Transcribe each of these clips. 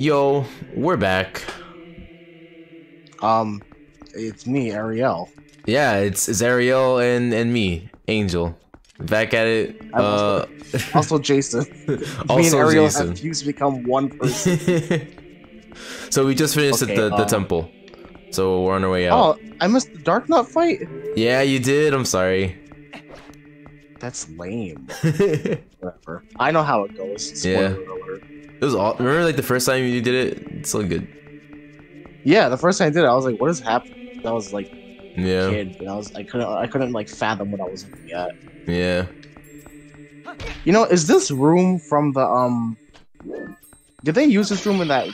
Yo, we're back. It's me, Ariel. Yeah, it's Ariel and me, Angel. Back at it. Also Jason. Me and Ariel have fused to become one person. So we just finished the temple. So we're on our way out. Oh, I missed the Dark Knut fight? Yeah, you did. I'm sorry. That's lame. Whatever. I know how it goes. Yeah. It was all. Remember, like the first time you did it, it's so good. Yeah, the first time I did it, I was like, "What is happening?" I was like, "Yeah." A kid, and I couldn't like fathom what I was looking at. Yeah. You know, is this room from the Did they use this room in that?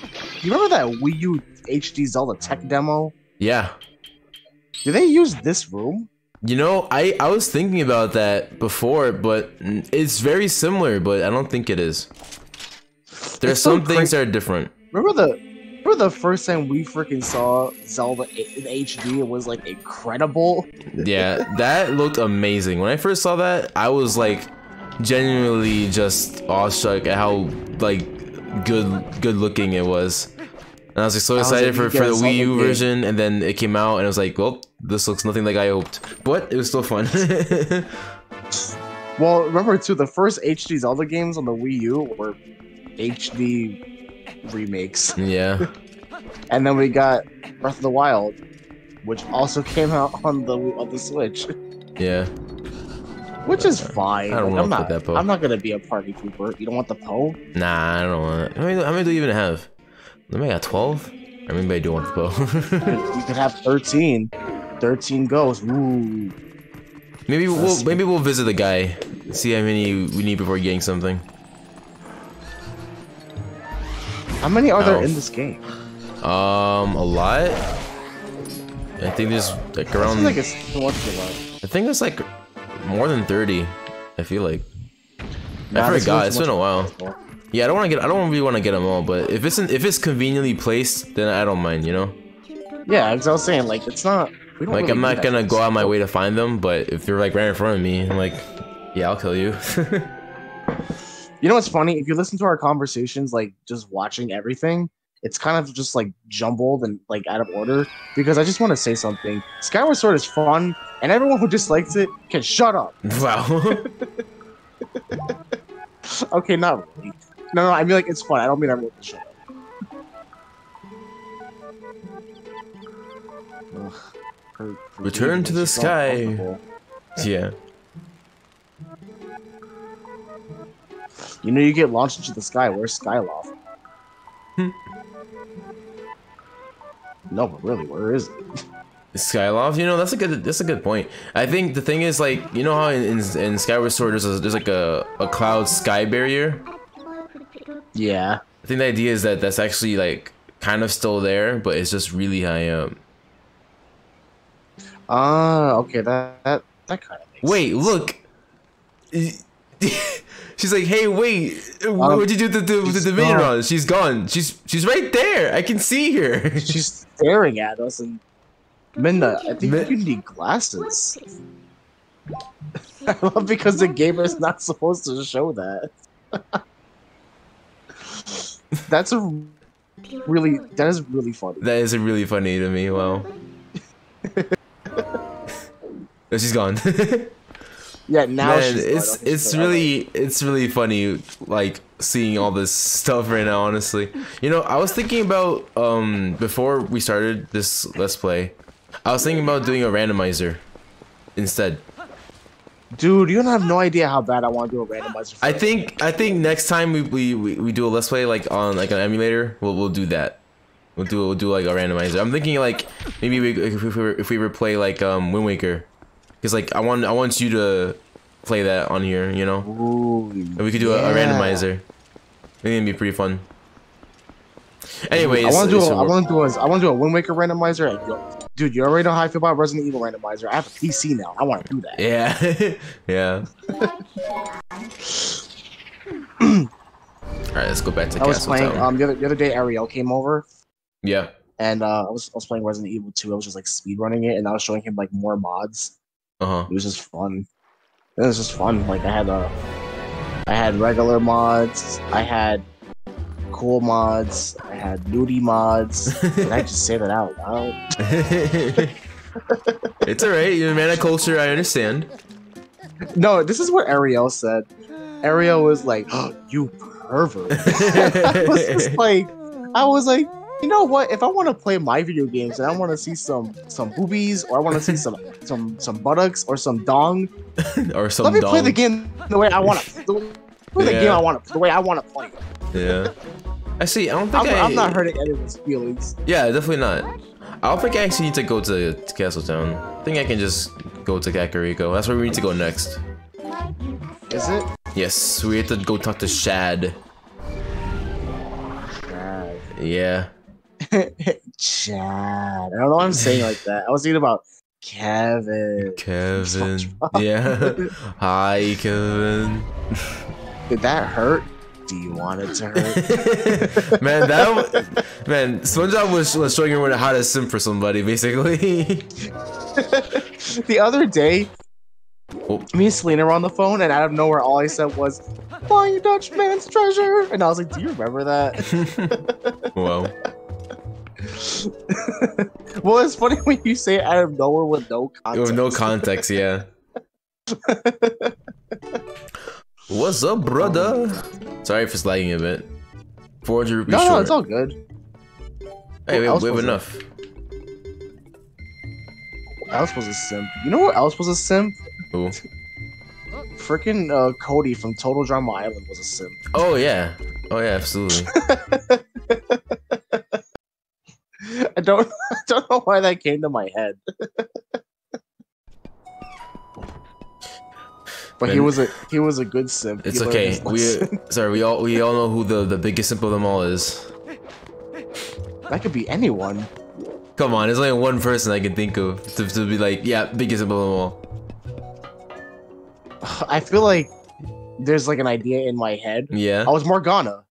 You remember that Wii U HD Zelda tech demo? Yeah. Did they use this room? You know, I was thinking about that before, but it's very similar, but I don't think it is. There's some things that are different. Remember the first time we freaking saw Zelda in HD? It was like incredible. Yeah, that looked amazing. When I first saw that, I was like genuinely just awestruck at how like good looking it was. And I was like so excited for the Wii U version, and then it came out and I was like, well, this looks nothing like I hoped. But it was still fun. Well, remember too, the first HD Zelda games on the Wii U were HD remakes. Yeah. And then we got Breath of the Wild, which also came out on the Switch. Yeah. Which is fine. I don't like, want to play that Poe. I'm not gonna be a party pooper. You don't want the Poe? Nah, I don't want it. How many do you even have? Maybe I got 12. I mean, I do want the Poe. You could have 13. 13 goes. Ooh. Maybe we'll visit the guy. See how many we need before getting something. How many are there in this game? A lot. I think there's like around. I think there's like more than 30. I feel like. I forgot. It's been a while. Yeah, I don't really want to get them all, but if it's conveniently placed, then I don't mind. You know. Yeah, as I was saying, like it's not. We don't like really I'm not gonna go out my way to find them, but if they're like right in front of me, I'm like, yeah, I'll kill you. You know what's funny? If you listen to our conversations, like just watching everything, it's kind of just like jumbled and like out of order because I just want to say something. Skyward Sword is fun, and everyone who dislikes it can shut up. Wow. Okay, not really. No, I mean like it's fun. I don't mean everyone can shut up. Ugh, Return to the sky. Yeah. You know, you get launched into the sky. Where's Skyloft? No, but really, where is it? Skyloft? You know, that's a good point. I think the thing is, like, you know how in Skyward Sword there's like a cloud sky barrier. Yeah. I think the idea is that that's actually like kind of still there, but it's just really high up. Okay, that kind of. Wait, look. She's like, hey, wait, what did you do with the Dominion Rod? She's gone. She's right there. I can see her. She's staring at us. And Minda, I think you need glasses. I love because the gamer's not supposed to show that. That is really funny. That is really funny to me. Wow. No, she's gone. Yeah, now man, it's really funny like seeing all this stuff right now. Honestly, you know, I was thinking about before we started this Let's Play, I was thinking about doing a randomizer instead. Dude, you have no idea how bad I want to do a randomizer. I think next time we do a Let's Play like on like an emulator, we'll do that. We'll do like a randomizer. I'm thinking like maybe if we were play like Wind Waker. Cause like I want you to play that on here, you know. Ooh, and we could do a randomizer. I think it'd be pretty fun. Anyways, I want to do a Wind Waker randomizer. Dude, you already know how I feel about Resident Evil randomizer. I have a PC now. I want to do that. Yeah, yeah. All right, let's go back to Castle Town. The other day, Ariel came over. Yeah. And I was playing Resident Evil 2. I was just like speedrunning it, and I was showing him like more mods. Uh-huh. It was just fun. It was just fun. Like I had regular mods. I had cool mods, I had nudie mods. Did I just say that out loud? It's alright, you're a man of culture, I understand. No, this is what Ariel said. Ariel was like, oh, you pervert. I was like, you know what, if I want to play my video games and I want to see some boobies, or I want to see some buttocks or some dong, or some let me dong. Play the game the way I want to play. Yeah. I see, I don't think I'm not hurting anyone's feelings. Yeah, definitely not. I don't think I actually need to go to Castle Town. I think I can just go to Kakariko. That's where we need to go next. Is it? Yes, we have to go talk to Shad. Shad. Yeah. Shad. I don't know why I'm saying like that. I was thinking about Kevin. Kevin. Yeah. Hi, Kevin. Did that hurt? Do you want it to hurt? Man, that man, SpongeBob was showing everyone how to simp for somebody, basically. The other day, me and Selena were on the phone, and out of nowhere, all I said was, "Flying Dutch man's treasure," and I was like, "Do you remember that?" Wow. Well, it's funny when you say it out of nowhere with no context. With no context, yeah. What's up, brother? Sorry for sliding a bit. 400 rupees short. No, it's all good. Hey, we have enough. I was supposed to simp. You know what else was a simp? Who? Freaking Cody from Total Drama Island was a simp. Oh, yeah. Oh, yeah, absolutely. I don't know why that came to my head. But man, he was a good simp. It's okay. We all know who the biggest simp of them all is. That could be anyone. Come on, there's only one person I can think of to be like, yeah, biggest simp of them all. I feel like there's like an idea in my head. Yeah. I was Morgana.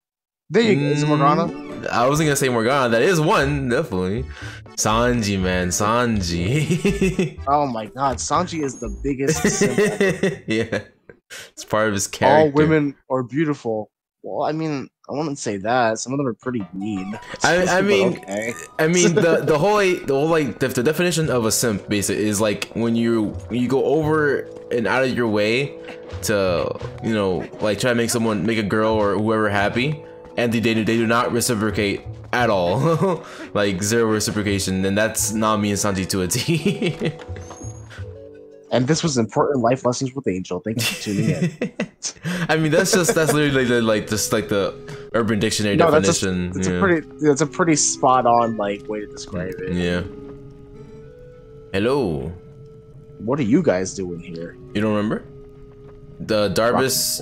There you go. Is it Morgana? I wasn't gonna say Morgana. That is one, definitely. Sanji, man, Sanji. Oh my god, Sanji is the biggest simp ever. Yeah, it's part of his character. All women are beautiful. Well, I mean, I wouldn't say that. Some of them are pretty mean. I mean, the whole like the definition of a simp basically is like when you go over and out of your way to, you know, like try to make a girl or whoever happy, and they do not reciprocate at all. Like zero reciprocation, and that's not me and Sanji to a T. And this was important life lessons with Angel. Thank you for tuning in. I mean, that's literally like the Urban Dictionary definition. That's a pretty spot on like way to describe it. Yeah. Hello. What are you guys doing here? You don't remember? The Darbus.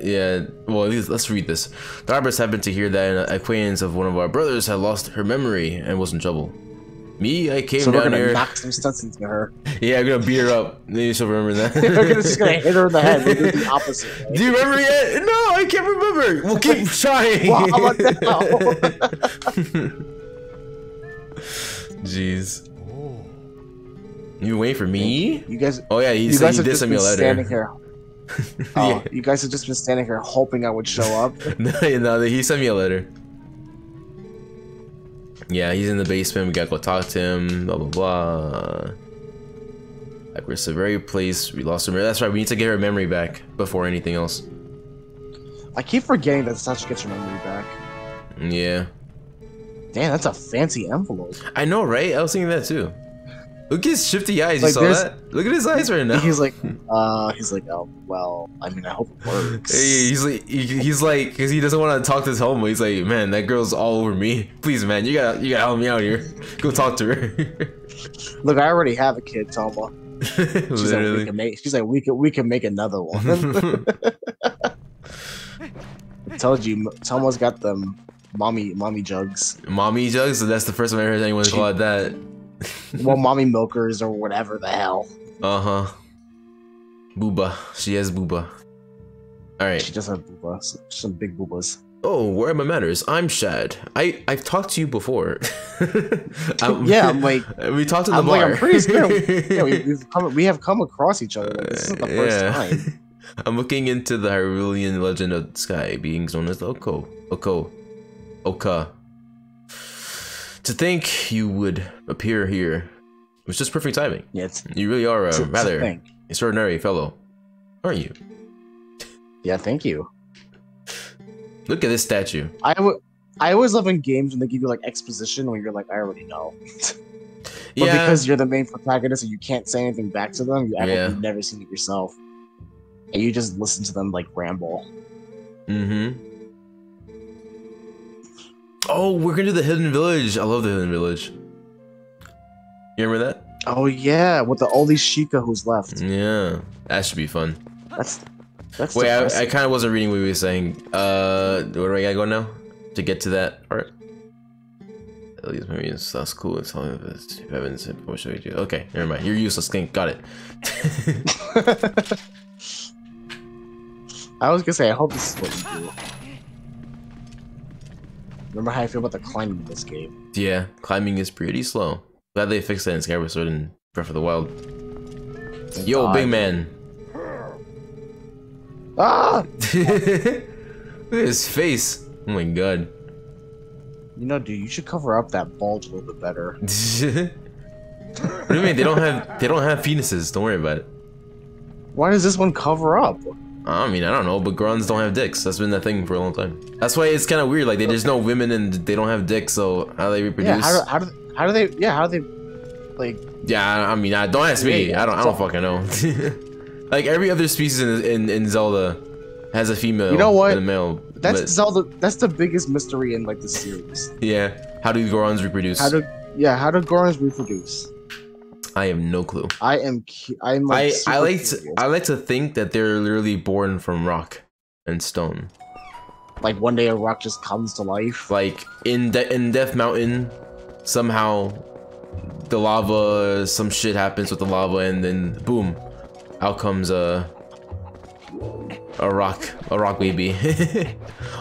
Yeah, well, at least let's read this. Darbus happened to hear that an acquaintance of one of our brothers had lost her memory and was in trouble. I came down here. Knock some sense into her. Yeah, I'm gonna beat her up. Maybe she'll remember that. We're just gonna hit her in the head. We'll do the opposite. Right? Do you remember yet? No, I can't remember. We'll keep trying. Well, how about now? Jeez. You wait for me? You guys? Oh yeah, he said he did send me a letter. Standing here. Oh, yeah. You guys have just been standing here hoping I would show up. No, he sent me a letter. Yeah, he's in the basement. We gotta go talk to him. Blah blah blah. Like we're the very place we lost her memory. That's right. We need to get her memory back before anything else. I keep forgetting that Sasha gets her memory back. Yeah. Damn, that's a fancy envelope. I know, right? I was thinking that too. Look at his shifty eyes, like, you saw that? Look at his eyes right now. He's like, oh, well, I mean, I hope it works. He's like, because he doesn't want to talk to his homeboy. He's like, man, that girl's all over me. Please, man, you gotta help me out here. Go talk to her. Look, I already have a kid, Toma. She's like, we can make another one. I told you, Toma's got them mommy jugs. Mommy jugs? That's the first time I heard anyone call it that. Well, mommy milkers or whatever the hell. Uh-huh. Booba. She has booba. Alright. She does have booba. Some big boobas. Oh, where are my manners? I'm Shad. I've talked to you before. Yeah, I'm like... We talked at the bar. Like, I'm pretty scared. Yeah, we have come across each other. This isn't the first time. I'm looking into the Hyrulean legend of the sky, being known as the Oko. Okay. To think you would appear here was just perfect timing. Yes. You really are a rather extraordinary fellow, aren't you? Yeah, thank you. Look at this statue. I always love in games when they give you like exposition when you're like, I already know. But yeah, because you're the main protagonist and you can't say anything back to them, you act like you've never seen it yourself. And you just listen to them like ramble. Mm-hmm. Oh, we're gonna do the Hidden Village. I love the Hidden Village. You remember that? Oh yeah, with all these Sheikah who's left. Yeah, that should be fun. That's wait, I kind of wasn't reading what we were saying. Where do I gotta go now to get to that part? At least maybe it's that's cool. It's all of this. If I haven't said, what should I do? Okay, never mind. You're useless. Got it. I was gonna say, I hope this is what you do. Remember how I feel about the climbing in this game. Yeah, climbing is pretty slow. Glad they fixed that in Skyward Sword and Breath of the Wild. Thank Yo, God. Big man. Ah! Look at his face. Oh my god. You know, dude, you should cover up that bulge a little bit better. What do you mean? They don't have penises. Don't worry about it. Why does this one cover up? I mean, I don't know, but Gorons don't have dicks. That's been that thing for a long time. That's why it's kind of weird. Like, there's no women and they don't have dicks, so how do they reproduce? Yeah, how do they, like... Yeah, I mean, don't ask me. I don't fucking know. Like, every other species in Zelda has a female and a male. That's Zelda. That's the biggest mystery in, like, the series. Yeah. How do Gorons reproduce? How do Gorons reproduce? I have no clue. I'm like I like to think that they're literally born from rock and stone. Like one day a rock just comes to life. Like in Death Mountain, somehow the lava, some shit happens with the lava, and then boom, out comes a rock baby.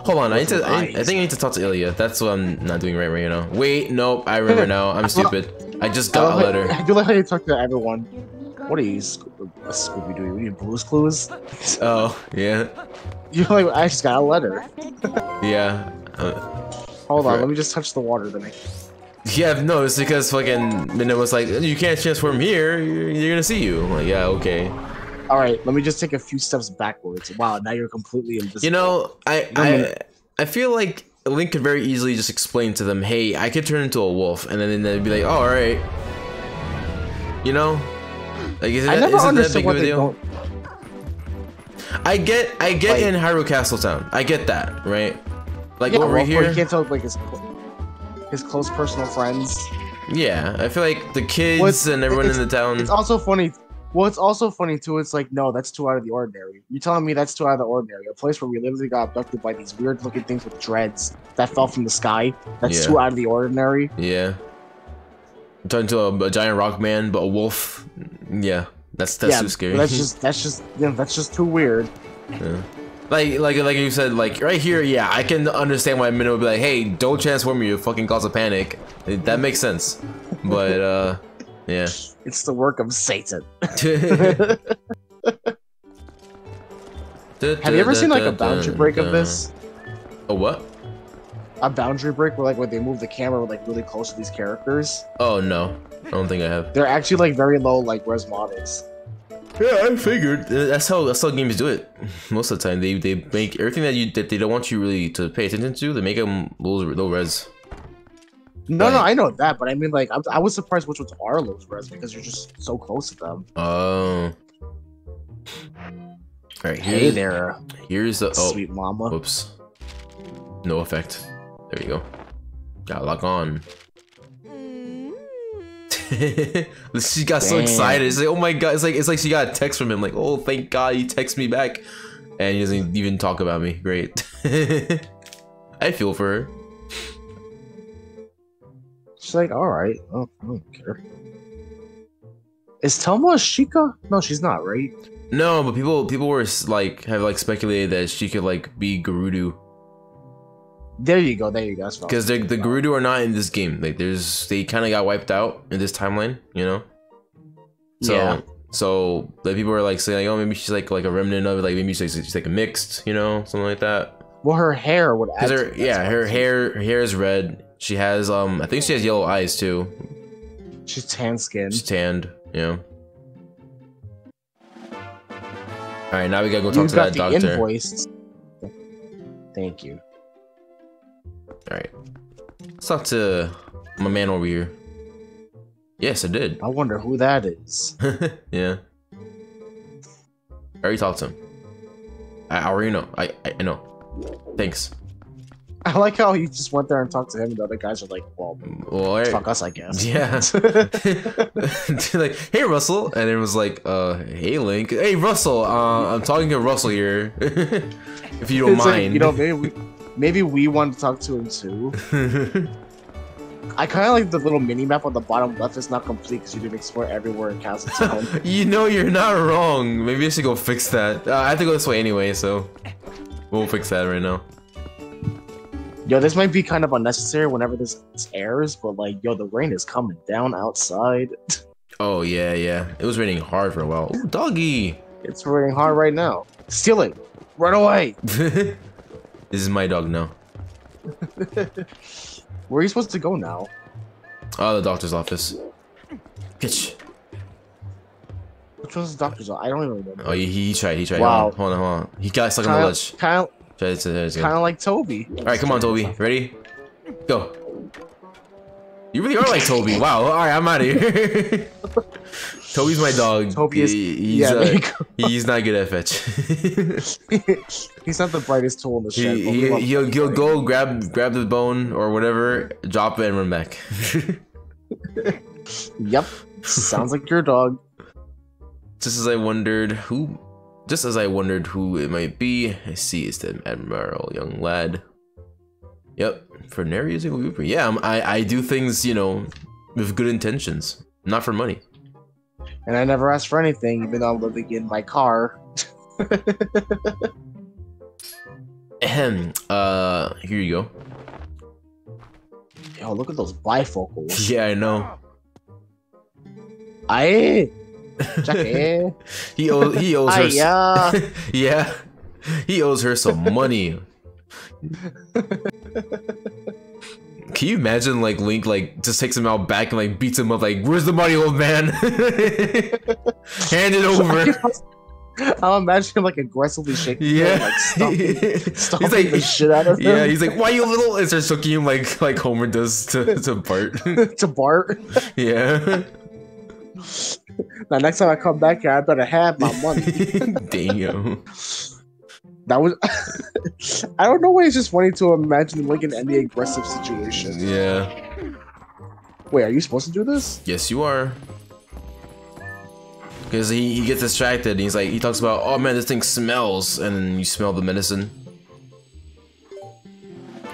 Hold on, I think I need to talk to Ilya. That's what I'm not doing right now. Wait, nope, I remember now. I'm stupid. I just got a letter. I do like how you talk to everyone. What are you, Scooby-Doo? Are you Blue's Clues? Oh, yeah. You're like, I just got a letter. Yeah. Hold on, let me just touch the water then. Yeah, no, it's because fucking Minda was like, you can't transform here, you're gonna see you. I'm like, yeah, okay. Alright, let me just take a few steps backwards. Wow, now you're completely invisible. You know, I feel like Link could very easily just explain to them, hey, I could turn into a wolf, and then they'd be like, oh, all right. You know? Like, isn't that big of a deal? I get like, in Hyrule Castle Town. I get that, right? Like, yeah, over here. You can't tell, like, his close personal friends. Yeah, I feel like the kids and everyone in the town. It's also funny. Well, it's also funny, too. It's like, no, that's too out of the ordinary. You're telling me that's too out of the ordinary. A place where we literally got abducted by these weird-looking things with dreads that fell from the sky. That's too out of the ordinary. Yeah. I'm talking to a giant rock man, but a wolf. Yeah. That's too scary. That's just too weird. Yeah. Like you said, like, right here, yeah, I can understand why Minna would be like, hey, don't transform me, you fucking cause a panic. That makes sense. But, yeah. It's the work of Satan. Have you ever seen like a boundary break of this? A what? A boundary break where like when they move the camera like really close to these characters. Oh no, I don't think I have. They're actually like very low like res models. Yeah, I figured that's how games do it. Most of the time they make everything that they don't want you really to pay attention to. They make them low res. No, like, no, I know that, but I mean, like, I was surprised which ones are low res because you're just so close to them. Oh. All right, hey there. Here's the sweet mama. Oops. No effect. There you go. Gotta lock on. She got so excited. It's like, oh my god! It's like she got a text from him. Like, oh, thank God, he texted me back, and he doesn't even talk about me. Great. I feel for her. She's like, all right, oh, I don't care. Is Toma a Sheikah? No, she's not, right? No, but people were like speculated that she could like be Gerudo. There you go. Because the Gerudo are not in this game. Like, they kind of got wiped out in this timeline, you know. So yeah. So the people were like saying, like, oh, maybe she's like a remnant of it. Like maybe she's like a mixed, you know, something like that. Well, her hair would add her, to yeah, her hair. Her hair is red. She has I think she has yellow eyes too. She's tan skinned. She's tanned. Yeah. All right, now we gotta go talk to that doctor. Invoice. Thank you. All right, let's talk to my man over here. Yes, I did. I wonder who that is. Yeah. I already talked to him. I already know. I know. Thanks. I like how you just went there and talked to him, and the other guys are like, well fuck us, I guess. Yeah. Like, hey, Russell. And it was like, hey, Link. Hey, Russell. I'm talking to Russell here. If you don't mind. Like, you know, maybe we want to talk to him too. I kind of like the little mini map on the bottom left is not complete because you didn't explore everywhere in Castle Town. You know, you're not wrong. Maybe I should go fix that. I have to go this way anyway, so we'll fix that right now. Yo, this might be kind of unnecessary whenever this airs, but like, yo, the rain is coming down outside. Oh yeah, yeah. It was raining hard for a while. Ooh, doggy. It's raining hard right now. Steal it. Run away. This is my dog now. Where are you supposed to go now? Oh, the doctor's office. Bitch. Which was the doctor's office? I don't even remember. Oh, he tried. Wow. Hold on. He got stuck on the ledge. Kind of like Toby. All right, come on, Toby. Ready? Go. You really are like Toby. Wow. All right, I'm out of here. Toby's my dog. Toby is... he's not good at fetch. He's not the brightest tool in the shed. He'll go grab the bone or whatever, drop it, and run back. Yep. Sounds like your dog. Just as I wondered who it might be, I see it's the admiral, young lad. Yep. For nary using a weeper. Yeah, I do things, you know, with good intentions, not for money. And I never asked for anything, even though I'm living in my car. Ahem. Here you go. Yo, look at those bifocals. Yeah, I know. He owes her. Yeah, he owes her some money. Can you imagine, like, Link, like, just takes him out back and, like, beats him up, like, where's the money, old man? Hand it over. I'll imagine him, like, aggressively shaking him, like, stomping like, the shit out of him. Yeah, he's like, why you little, and starts choking him like Homer does to Bart. To Bart? Yeah. Now, next time I come back here, I better have my money. Damn. That was... I don't know why he's just wanting to imagine Link in any aggressive situation. Yeah. Wait, are you supposed to do this? Yes, you are. Because he gets distracted and he's like, he talks about, oh man, this thing smells. And then you smell the medicine.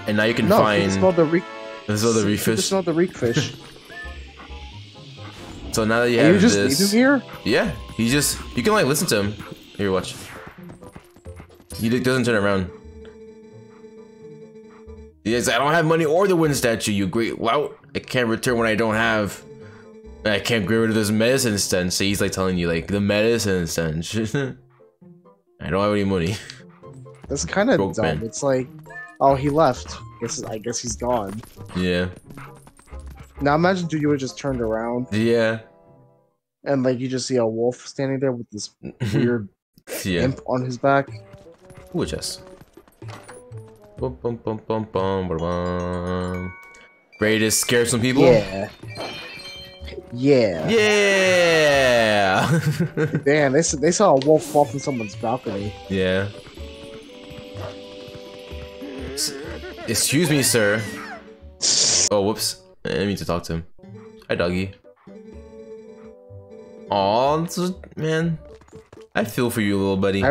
And now you can find... You can smell the reef fish. So now that you have this... you just leave him here? Yeah. He just... You can, like, listen to him. Here, watch. He doesn't turn around. He says, I don't have money or the wind statue, you great lout. I can't return when I don't have. I can't get rid of this medicine stench. So he's like telling you, like, the medicine stench. I don't have any money. That's kind of dumb. Man. It's like, oh, he left. I guess he's gone. Yeah. Now imagine you would just turned around. Yeah. And, like, you just see a wolf standing there with this weird imp on his back. Ooh, a chest. Bum, bum, bum, bum, bum, bum, bum. Ready to scare some people? Yeah. Yeah. Yeah. Damn, they saw a wolf fall from someone's balcony. Yeah. Excuse me, sir. Oh, whoops. I didn't mean to talk to him. Hi, doggy. Aw, man. I feel for you, little buddy.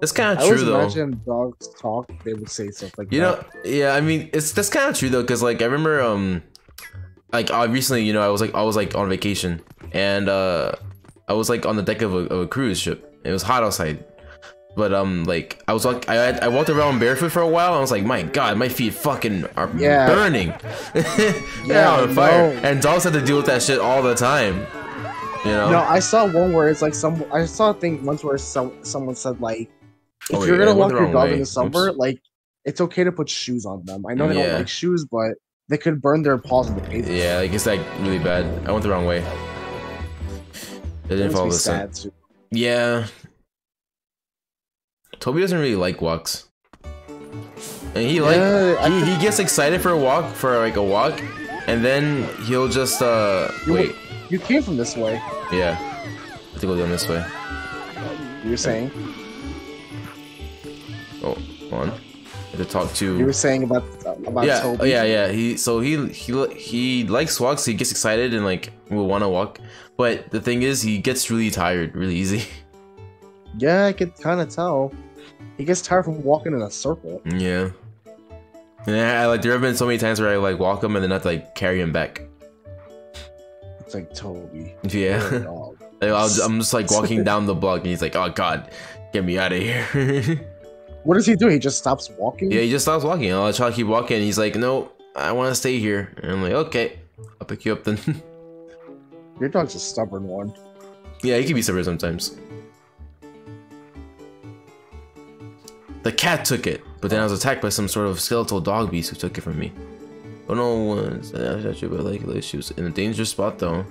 That's kind of true, though. I imagine dogs talk, they would say stuff like that. You know, yeah, I mean, that's kind of true, though, because, like, I remember, like, recently, you know, I was, like, on vacation, and, I was, like, on the deck of a cruise ship. It was hot outside, but, like, I walked around barefoot for a while, and I was like, my God, my feet fucking are burning. They're on fire. And dogs have to deal with that shit all the time. You know? No, I saw one where it's like I saw a thing once where someone said, like, if you're gonna walk your dog in the summer, like, it's okay to put shoes on them. I know they don't like shoes, but they could burn their paws in the pavement. Yeah, like it's like really bad. I went the wrong way. They didn't follow this. Yeah. Toby doesn't really like walks. And he he gets excited for a walk and then he'll just wait. You came from this way. Yeah. I think we'll go down this way. You're saying? Oh, hold on. I have to talk to. You were saying about Toby. Yeah. He likes walks. He gets excited and like will want to walk. But the thing is, he gets really tired really easy. Yeah, I could kind of tell. He gets tired from walking in a circle. Yeah. Yeah, like there have been so many times where I like walk him and then have to like carry him back. It's like Toby. Yeah. I'm just like walking down the block and he's like, "Oh God, get me out of here." What does he do? He just stops walking? Yeah, he just stops walking. And I'll try to keep walking and he's like, "No, I want to stay here." And I'm like, "Okay, I'll pick you up then." Your dog's a stubborn one. Yeah, he can be stubborn sometimes. The cat took it, but then I was attacked by some sort of skeletal dog beast who took it from me. Oh no, she was in a dangerous spot though.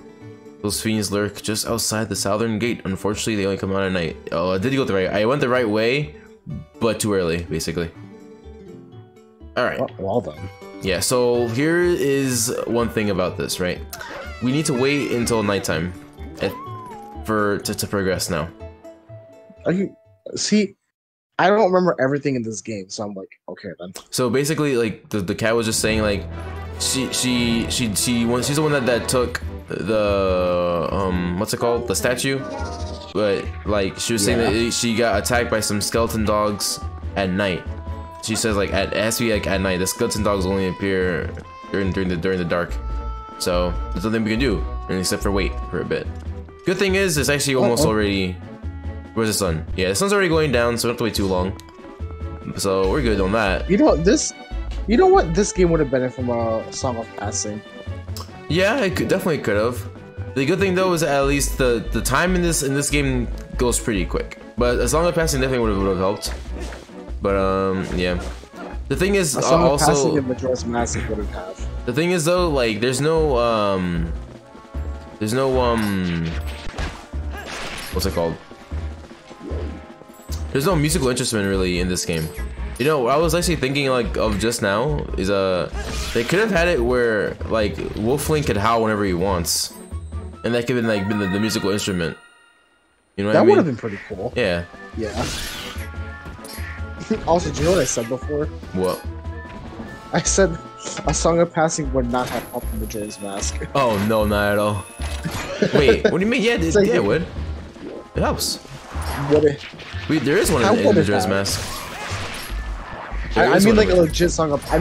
Those fiends lurk just outside the southern gate. Unfortunately, they only come out at night. Oh, I went the right way, but too early, basically. Alright. Well done. Yeah, so here is one thing about this, right? We need to wait until nighttime to progress now. See, I don't remember everything in this game, so I'm like, okay then. So basically, like the cat was just saying, like she's the one that took the what's it called, the statue, but like she was saying that she got attacked by some skeleton dogs at night. She says like it has to be like at night. The skeleton dogs only appear during the dark, so there's nothing we can do except for wait for a bit. Good thing is it's actually almost already. Where's the sun? Yeah, the sun's already going down, so we don't have to wait too long. So we're good on that. You know what? This game would have benefited from a Song of Passing. Yeah, it definitely could have. The good thing though is at least the time in this game goes pretty quick. But a Song of Passing definitely would have helped. But yeah. The thing is a Song of Passing and Majora's Mask would have had. The thing is though, like there's no what's it called? There's no musical instrument really in this game. You know, what I was actually thinking like of just now is they could have had it where like Wolf Link could howl whenever he wants, and that could have been like the musical instrument. You know what I mean? That would have been pretty cool. Yeah. Yeah. Also, do you know what I said before? What? I said a Song of Passing would not have helped in Majora's Mask. Oh no, not at all. Wait, what do you mean? Yeah, like, yeah, it would. It helps. Wait, there is one in Majora's Mask. I mean, like a legit Song of. I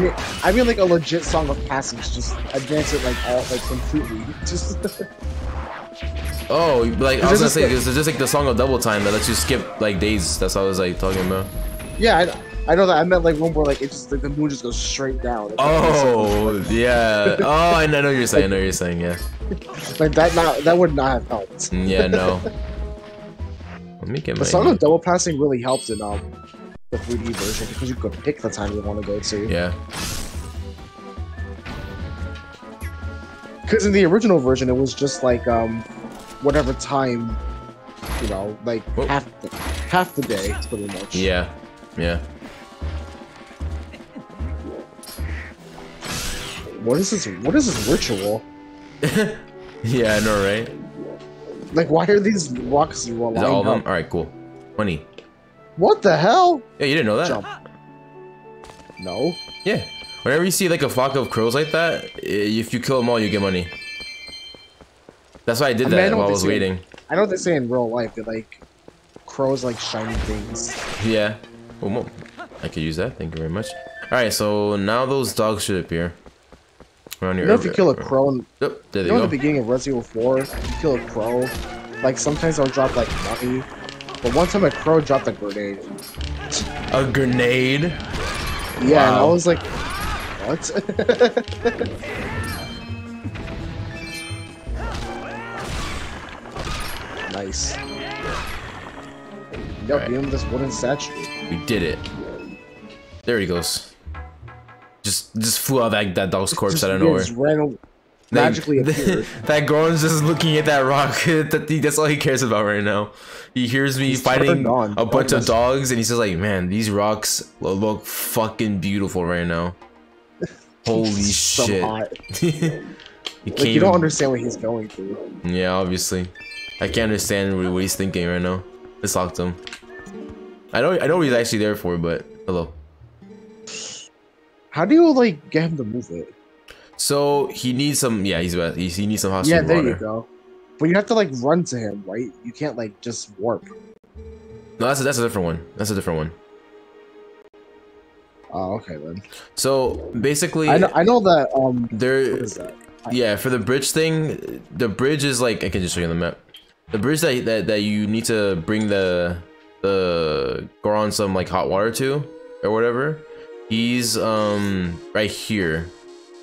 mean, like a legit Song of Passage. Just advance it like all, like completely. Just. Oh, like I was gonna say, it's just like the Song of Double Time that lets you skip like days. That's what I was like talking about. Yeah, I know that. I meant like one where like it's just like the moon just goes straight down. Like, oh like, yeah. Oh, I know what you're saying. I know what you're saying. Yeah. Like that would not have helped. Yeah. No. Let me get the Song of Double Passing really helped in the 3D version because you could pick the time you want to go to. Yeah. Because in the original version, it was just like whatever time, you know, like half the day, pretty much. Yeah. Yeah. What is this? What is this ritual? Yeah, I know, right? Like, why are these rocks lined up? Is that all of them? Alright, cool. 20. What the hell? Yeah, you didn't know that. Jump. No. Yeah. Whenever you see, like, a flock of crows like that, if you kill them all, you get money. That's why I did that while I was waiting. I know what they say in real life. That, like, crows like shiny things. Yeah. Well, I could use that. Thank you very much. Alright, so now those dogs should appear. You know, if you kill a crow in, you know, in the beginning of Resident Evil 4, you kill a crow, like sometimes they'll drop like money, but one time a crow dropped a grenade. A grenade? Yeah, wow. I was like, what? Nice. Yup, right. You know, this wooden statue. We did it. There he goes. Just flew out that dog's corpse out of nowhere. Magically, that Goron's just looking at that rock. That's all he cares about right now. He hears me fighting a bunch of dogs, and he's just like, "Man, these rocks look fucking beautiful right now." Holy shit! You don't understand what he's going through. Yeah, obviously, I can't understand what he's thinking right now. It's locked him. I know what he's actually there for, but hello. How do you like get him to move it? So he needs some. Yeah, he needs some hot water. Yeah, there you go. But you have to like run to him, right? You can't like just warp. No, that's a different one. That's a different one. Oh, okay then. So basically, I know that there. What is that? Yeah, for the bridge thing, the bridge is like I can just show you on the map. The bridge that you need to bring the Goron some like hot water to or whatever. He's right here.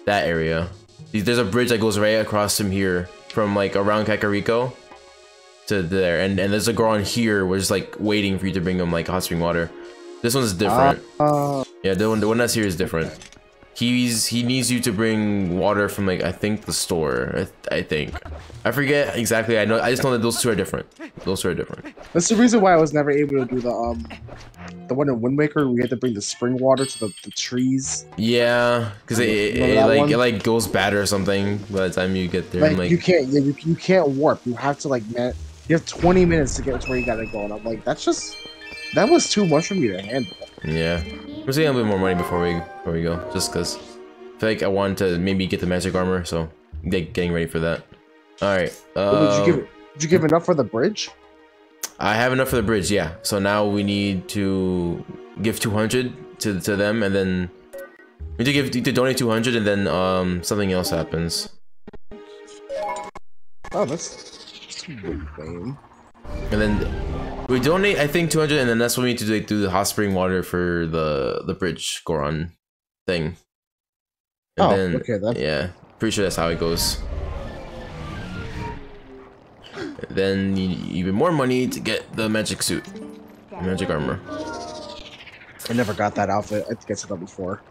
That area. There's a bridge that goes right across from here, from like around Kakariko to there, and there's a Goron here. We're just like waiting for you to bring him like hot spring water. This one's different. Yeah, the one that's here is different. He needs you to bring water from like I think the store. I think I forget exactly. I just know that those two are different. Those two are different. That's the reason why I was never able to do the one in Wind Waker, we had to bring the spring water to the trees. Yeah, because it goes bad or something by the time you get there. Like you can't, yeah, you can't warp. You have to like, man, you have 20 minutes to get to where you gotta go, and I'm like, that was too much for me to handle. Yeah, we're seeing a little bit more money before we go, just because I feel like I wanted to maybe get the magic armor, so getting ready for that. All right. Did you give enough for the bridge? I have enough for the bridge, yeah. So now we need to give 200 to them, and then we need to donate 200, and then something else happens. Oh, that's a good thing. And then we donate, I think, 200, and then that's what we need to do the hot spring water for the bridge Goron thing. And okay then. Yeah, pretty sure that's how it goes. Then you need even more money to get the magic suit, magic armor. I never got that outfit. I think I said that before.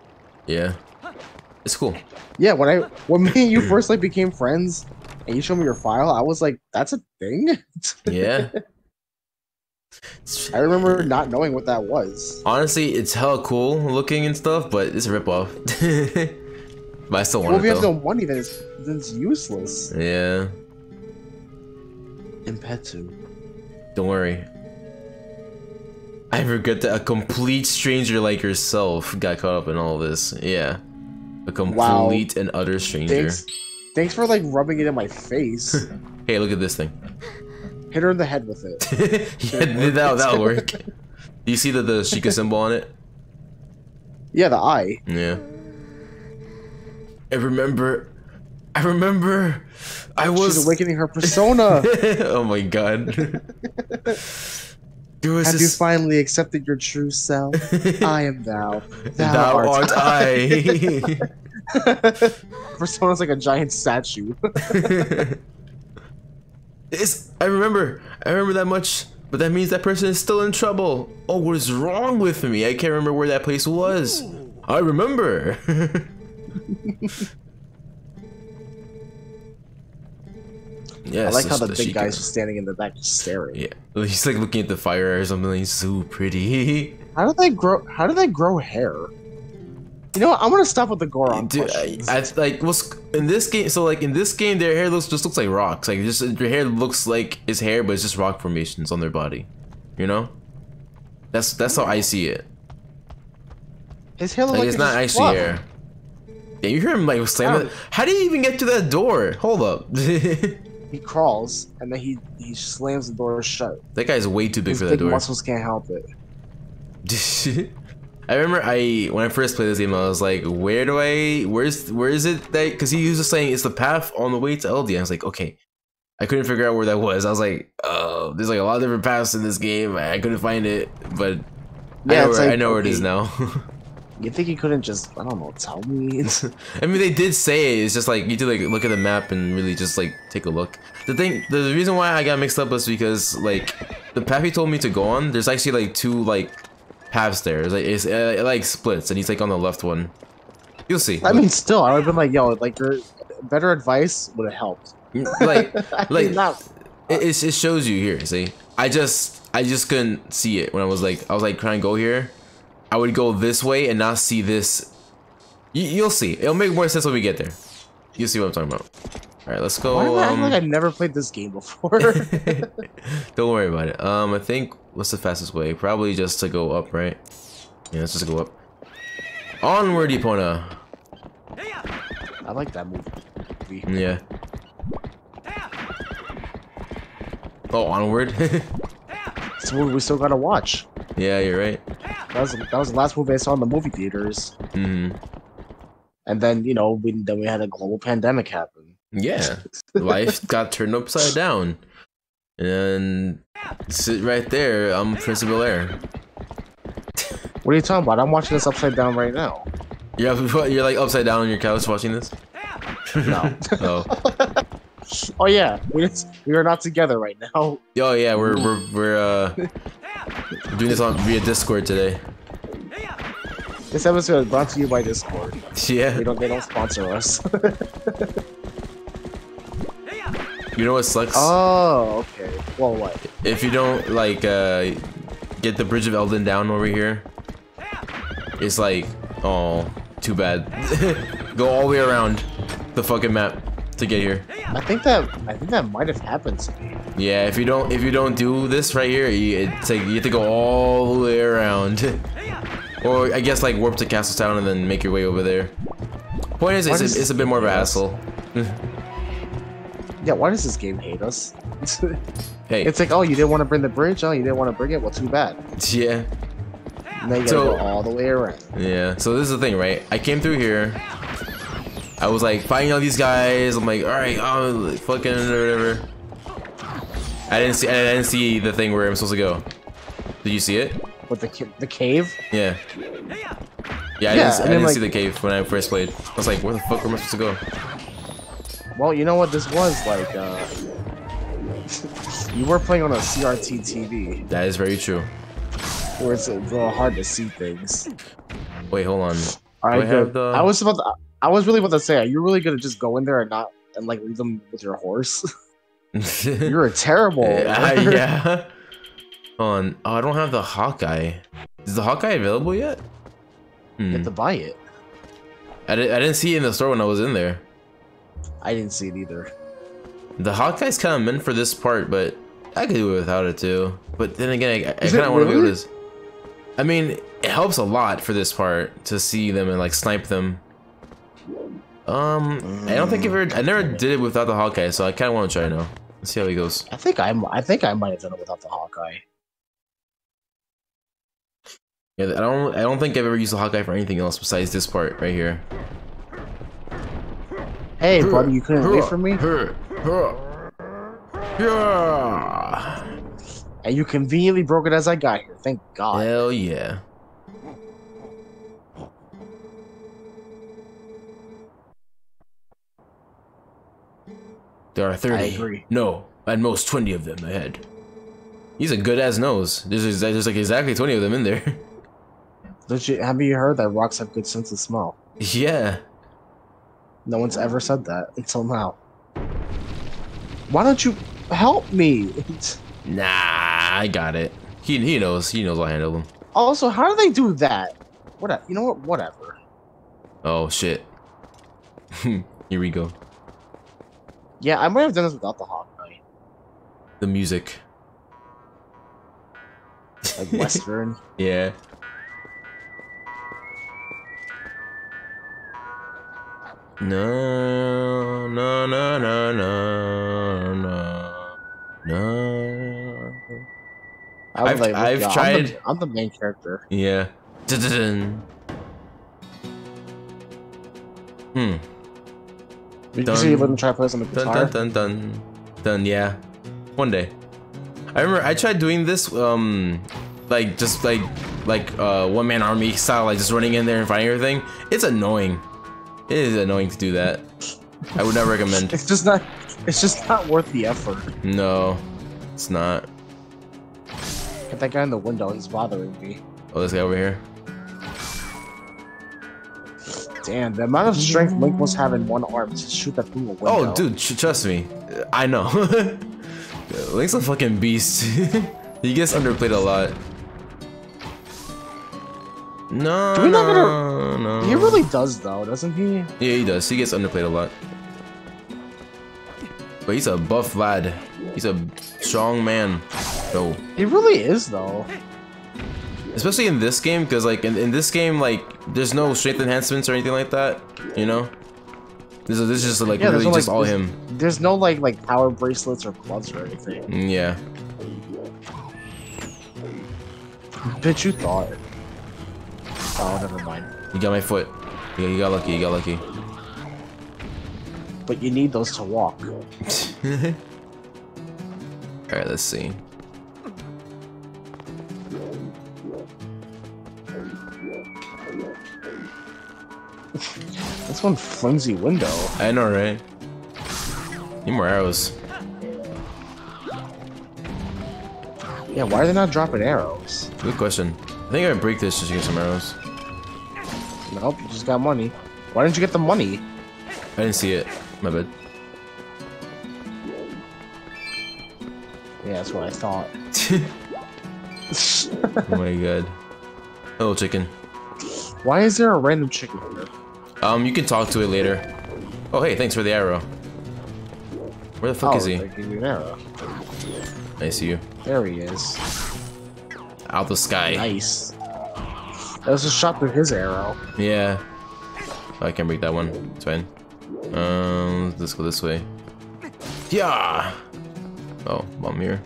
Yeah, it's cool. Yeah, when me and you first like became friends, and you showed me your file, I was like, "That's a thing." Yeah. I remember not knowing what that was. Honestly, it's hella cool looking and stuff, but it's a ripoff. But I still want it. Well, if you have no money, then it's useless. Yeah. Impetu. Don't worry. I regret that a complete stranger like yourself got caught up in all this. Yeah. A complete and utter stranger. Thanks for like rubbing it in my face. Hey, look at this thing. Hit her in the head with it. Yeah, that'll work. Do you see the Sheikah symbol on it? Yeah, the eye. Yeah. I remember I was She's awakening her persona. Oh my god. Have you finally accepted your true self? I am thou. Thou art I. Persona's like a giant statue. I remember that much, but that means that person is still in trouble. Oh, what is wrong with me? I can't remember where that place was. Ooh. I remember. Yeah, I like how the big guy's just standing in the back just staring. Yeah, he's like looking at the fire or something. He's so pretty. How do they grow hair? You know what? I'm gonna stop with the Goron. Dude, I like what's in this game. So like in this game, their hair just looks like rocks. Like their hair looks like it's hair, but it's just rock formations on their body. You know, that's how I see it. His hair looks like it's not actually hair. Yeah, you hear him like slam. How do you even get to that door? Hold up. He crawls and then he slams the door shut. That guy's way too big for that door. His muscles can't help it. I remember when I first played this game, I was like, where is it that? Because he was just saying it's the path on the way to LD. I was like, okay, I couldn't figure out where that was. I was like, oh, there's like a lot of different paths in this game. I couldn't find it, but yeah, I know where it is now. You think he couldn't just, I don't know, tell me? I mean, they did say it. It's just like, you do like look at the map and really just like take a look. The reason why I got mixed up was because like the path he told me to go on, there's actually like two like halves there. It like splits, and he's like on the left one. You'll see. I mean, still, I would have been like, yo, like your better advice would have helped. Like, it shows you here. See, I just couldn't see it when I was like trying to go here. I would go this way and not see this. You'll see. It'll make more sense when we get there. You'll see what I'm talking about. All right, let's go. Why do I act like I've never played this game before? Don't worry about it. I think what's the fastest way? Probably just to go up, right? Yeah, let's just go up. Onward, Epona. I like that movie. Yeah. Oh, Onward. It's a movie we still gotta watch. Yeah, you're right. That was the last movie I saw in the movie theaters. Mm-hmm. And then, you know, then we had a global pandemic happen. Yeah, life got turned upside down, and sit right there. I'm Prince of Bel-Air. What are you talking about? I'm watching this upside down right now. You're like upside down on your couch watching this. No. Oh. Oh yeah, we are not together right now. Oh yeah, we're doing this on via Discord today. This episode is brought to you by Discord. Yeah. They don't sponsor us. You know what sucks? Oh, okay. Well, what? If you don't, like, get the Bridge of Elden down over here, it's like, oh, too bad. Go all the way around the fucking map to get here. I think that might have happened to me. Yeah, if you don't do this right here, it's like you have to go all the way around. Or I guess like warp to Castle Town and then make your way over there. Point is, it's a bit more of a hassle. Yeah, why does this game hate us? Hey, it's like, oh, you didn't want to bring the bridge? Oh, you didn't want to bring it? Well, too bad. Yeah. Now you gotta go all the way around. Yeah, so this is the thing, right? I came through here. I was like fighting all these guys. I'm like, alright, oh, fucking whatever. I didn't see the thing where I'm supposed to go. Did you see it? What, the cave? Yeah. Yeah, I didn't see the cave when I first played. I was like, where the fuck am I supposed to go? Well, you know what this was like. You were playing on a CRT TV. That is very true. Where it's a little hard to see things. Wait, hold on. All right, I was really about to say, are you really gonna just go in there and not like leave them with your horse? You're a terrible. Yeah. Hold on. Oh, I don't have the Hawkeye. Is the Hawkeye available yet? You have to buy it. I didn't see it in the store when I was in there. I didn't see it either. The Hawkeye's kind of meant for this part, but I could do it without it too. But then again, I kind of want to do this. I mean, it helps a lot for this part to see them and like snipe them. I don't think I never did it without the Hawkeye, so I kind of want to try now. Let's see how he goes. I think I might have done it without the Hawkeye. Yeah, I don't think I've ever used the Hawkeye for anything else besides this part right here. Hey, buddy, you couldn't wait for me? And you conveniently broke it as I got here. Thank God. Hell yeah. There are 30. I agree. No, at most 20 of them ahead. He's a good-ass nose. There's like exactly 20 of them in there. Have you heard that rocks have good sense of smell? Yeah. No one's ever said that until now. Why don't you help me? Nah, I got it. He knows. He knows I'll handle him. Also, how do they do that? What? You know what? Whatever. Oh shit. Here we go. Yeah, I might have done this without the Hawkeye. The music. Like Western. Yeah. No, no, no, no, no, no, no. I've tried. I'm the main character. Yeah. Dun-dun-dun. Dun. You see, you wouldn't try to play on the guitar. Dun, dun, dun, dun. Dun. Yeah. One day. I remember I tried doing this. Like just like one man army style, like just running in there and fighting everything. It's annoying. It is annoying to do that. I would not recommend. It's just not worth the effort. No, it's not. at that guy in the window. He's bothering me. Oh, this guy over here. Damn, the amount of strength Link must have in one arm to shoot that through a window. Oh, dude, trust me. I know. Link's a fucking beast. He gets underplayed a lot. No, no. He really does, though, doesn't he? Yeah, he does. He gets underplayed a lot. But he's a buff lad. He's a strong man, though. He really is, though. Especially in this game, because like in this game, like there's no strength enhancements or anything like that. You know, this is just like really no, just like, all him. There's no like power bracelets or gloves or anything. Yeah. Bitch, you thought. Oh, never mind. You got my foot. Yeah, you got lucky. You got lucky. But you need those to walk. All right, let's see. That's one flimsy window. I know, right? Need more arrows. Yeah, why are they not dropping arrows? Good question. I think I would break this just to get some arrows. Nope, you just got money. Why didn't you get the money? I didn't see it. My bad. Yeah, that's what I thought. Oh my god. Hello, chicken. Why is there a random chicken here? You can talk to it later. Oh, hey, thanks for the arrow. Where the fuck is he? Give me an arrow. I see you. There he is. Out the sky. Nice. That was a shot through his arrow. Yeah. Oh, I can't break that one. It's fine. Let's go this way. Yeah. Oh, bomb here.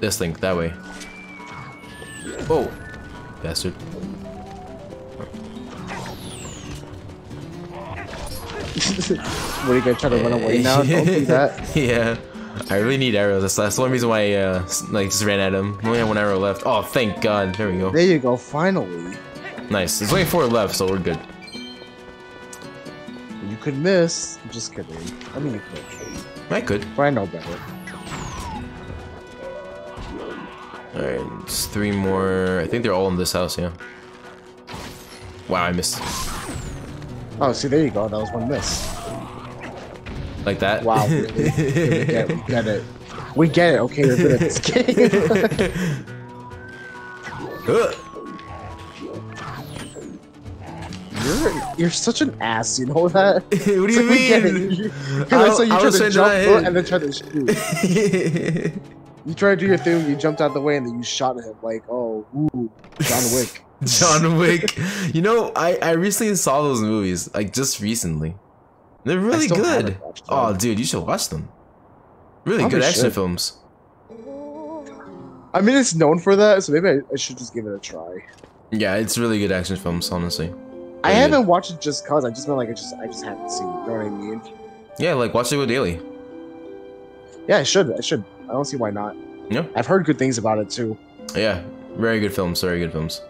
This thing that way. Oh, bastard. What are you gonna try to run away now? Don't do that. Yeah, I really need arrows. That's the one reason why I like just ran at him. I only have one arrow left. Oh, thank God! There we go. There you go. Finally. Nice. There's only four left, so we're good. You could miss. I'm just kidding. I mean, you could. I could. But I know better. Alright, just three more. I think they're all in this house, yeah. Wow, I missed. Oh, see, there you go. That was one miss. Like that? Wow. We get it. We get it. Okay, you're good at this game. You're such an ass, you know that? What do you mean? I saw you try to jump and then try to shoot. You try to do your thing, you jumped out the way, and then you shot him like, oh, ooh, John Wick. John Wick. You know, I recently saw those movies, like just recently. They're really good. Oh, dude, you should watch them. Really good action films. I mean, it's known for that, so maybe I should just give it a try. Yeah, it's really good action films, honestly. I haven't watched it just cause. I just meant like I just haven't seen it. You know what I mean? Yeah, like watch it with daily. Yeah, I should. I should. I don't see why not. Yeah. I've heard good things about it too. Yeah, very good films. Very good films.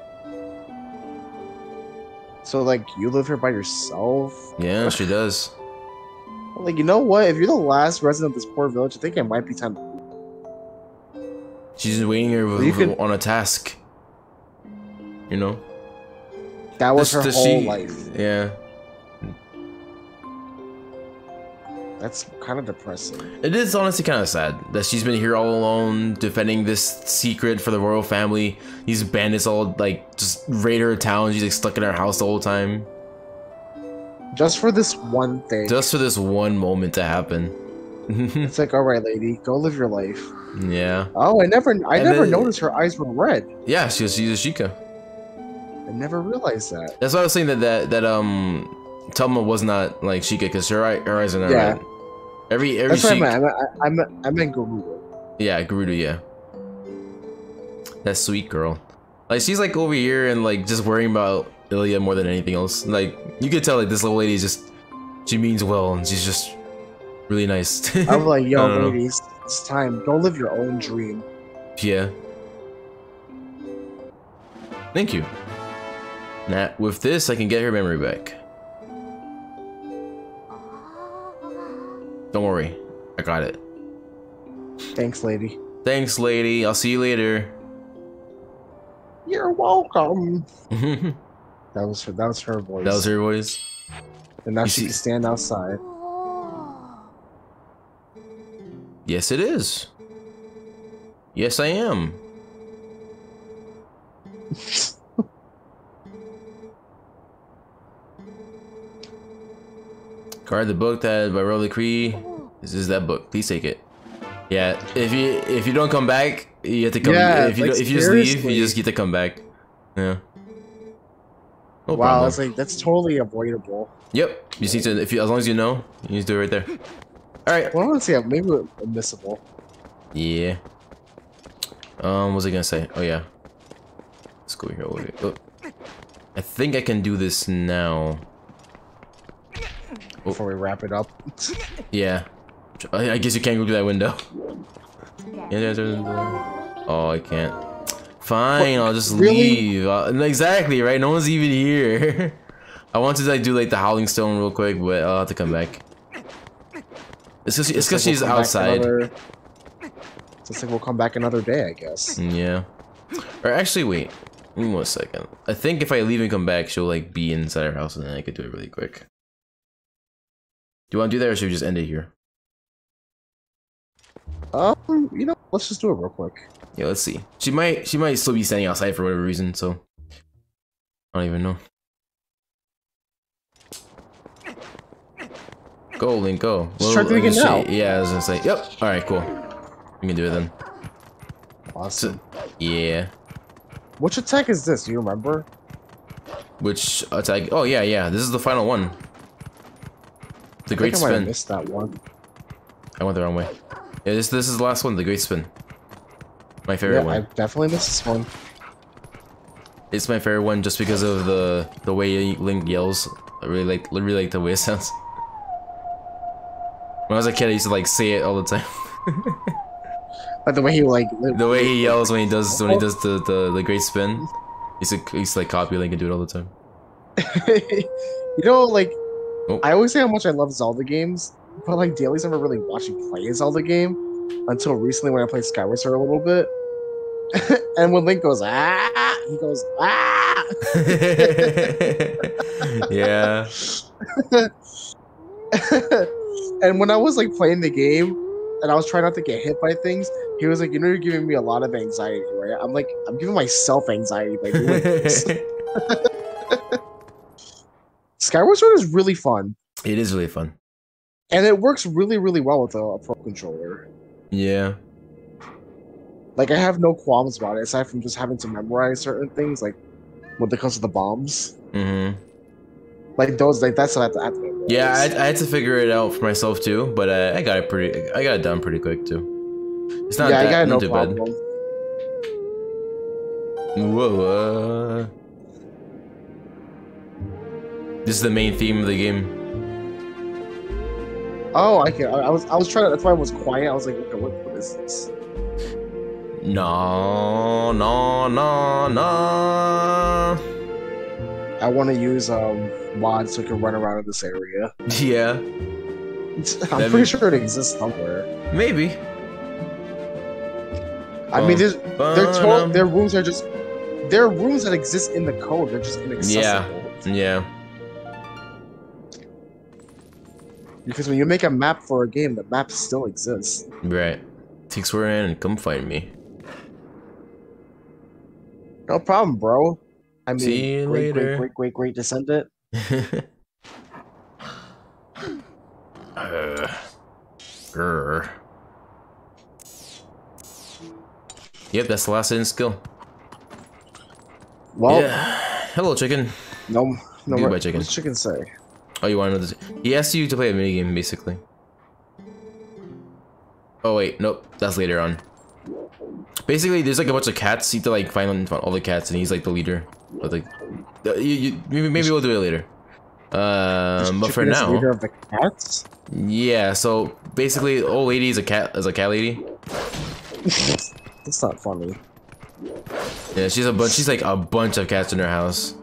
So like, you live here by yourself? Yeah, she does. Like, you know what? If you're the last resident of this poor village, I think it might be time. She's waiting here on a task. You know. That was her whole life. Yeah. That's kind of depressing. It is honestly kind of sad that she's been here all alone, defending this secret for the royal family. These bandits all like just raid her town. She's like stuck in her house the whole time. Just for this one thing. Just for this one moment to happen. It's like, all right, lady, go live your life. Yeah. Oh, I never noticed her eyes were red. Yeah, she's a Sheikah. I never realized that. That's why I was saying that Toma was not like Sheikah, because her eyes are not red. Every Sheikah. I meant Gerudo. Yeah, Gerudo. Yeah. That sweet girl. Like she's like over here and like just worrying about Ilya more than anything else. Like you could tell like this little lady is just she means well and she's just really nice. I'm like, yo, ladies, it's time. Go live your own dream. Yeah. Thank you. Now, with this, I can get her memory back. Don't worry, I got it. Thanks, lady. Thanks, lady. I'll see you later. You're welcome. That was her voice. That was her voice. And now she can stand outside. Yes, it is. Yes, I am. Guard the book that by royal decree. This is that book. Please take it. Yeah, if you don't come back, you have to come. Yeah, if you just leave, you just get to come back. Yeah. No wow, I was like, that's totally avoidable. Yep. You just need to, as long as you know, you just do it right there. All right. Well, let's see. Maybe we're admissible. Yeah. What was I gonna say? Oh yeah. Let's go here. Oh. I think I can do this now. Before we wrap it up. Yeah. I guess you can't go through that window. Oh, I can't. Fine, I'll just leave. Exactly, right? No one's even here. I wanted to do like the Howling Stone real quick, but I'll have to come back. It's because like she's outside. It's like we'll come back another day, I guess. Yeah. Or actually, wait. Give me one second. I think if I leave and come back, she'll like be inside her house, and then I could do it really quick. Do you want to do that, or should we just end it here? You know, let's just do it real quick. Yeah, let's see. She might still be standing outside for whatever reason, so I don't even know. Go, Link, go. Well, start doing it now. Yeah, I was gonna say. Yep. All right, cool. We can do it then. Awesome. So, yeah. Which attack is this? Do you remember? Which attack? Oh yeah, yeah. This is the final one. The Great Spin. I missed that one. I went the wrong way. Yeah, this is the last one, the Great Spin. My favorite one. I definitely missed this one. It's my favorite one just because of the way Link yells. I really like the way it sounds. When I was a kid, I used to like say it all the time. Like the way he like. The way he yells when he does the Great Spin. He used to like copy Link and do it all the time. You know, like I always say how much I love Zelda games. But like dailies never really watched me play a Zelda game until recently when I played Skyward Sword a little bit. And when Link goes ah, he goes ah. Yeah. And when I was like playing the game and I was trying not to get hit by things, he was like, you know, you're giving me a lot of anxiety, right? I'm like, I'm giving myself anxiety by doing this. Skyward Sword is really fun. It is really fun. And it works really, really well with a Pro Controller. Yeah. Like, I have no qualms about it, aside from just having to memorize certain things, like, when it comes to the bombs. Mm-hmm. Like, those, like, that's what I have to activate. Yeah, I had to figure it out for myself, too, but I got it done pretty quick, too. It's not not too bad. Whoa, This is the main theme of the game. Oh, I can. I was trying to. That's why I was quiet. I was like, okay, what is this? No, no, no, no. I want to use WAD so I can run around in this area. Yeah. I'm pretty sure it exists somewhere. Maybe. I mean, their rooms are just. There are rooms that exist in the code. They're just inaccessible. Yeah. Yeah. Because when you make a map for a game, the map still exists. Right. Take swear in and come find me. No problem, bro. I mean, see you later. Great descendant. Yep, that's the last hidden skill. Well, yeah. Hello, chicken. No, goodbye, chicken. What's chicken say? Oh, you want to know this? He asked you to play a minigame, basically. Oh, wait. Nope. That's later on. Basically, there's like a bunch of cats. You have to like find all the cats, and he's like the leader. But like, maybe we'll do it later. But for now, leader of the cats? Yeah. So basically, old lady is a cat lady. That's not funny. Yeah, she's a bunch. She's like a bunch of cats in her house.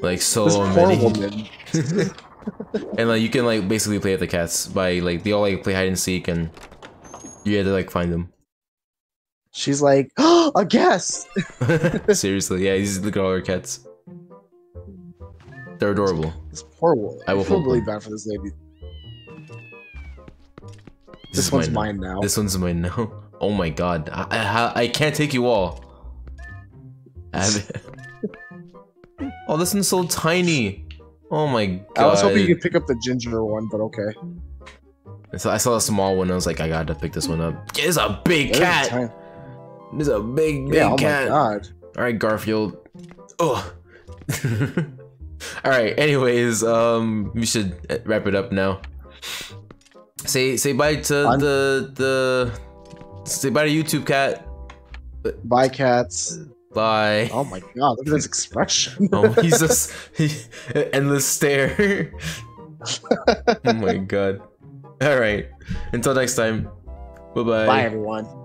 Like so many. And like you can like basically play with the cats by like they all like play hide and seek and you had to like find them. She's like, oh, a guest! Seriously, yeah, these are the color cats. They're adorable. It's horrible. I feel really bad for this lady. This one's mine now. This one's mine now. Oh my god. I can't take you all. Oh, this one's so tiny. Oh my god. I was hoping you could pick up the ginger one, but okay. So I saw a small one. I was like, I gotta pick this one up. It's a big cat. It's a big cat. Oh my god. All right, Garfield. Oh. All right. Anyways, we should wrap it up now. Say bye to say bye to YouTube cat. Bye cats. Bye. Oh my god! Look at his expression. Oh, he's just endless stare. Oh my god. All right. Until next time. Bye-bye. Bye, everyone.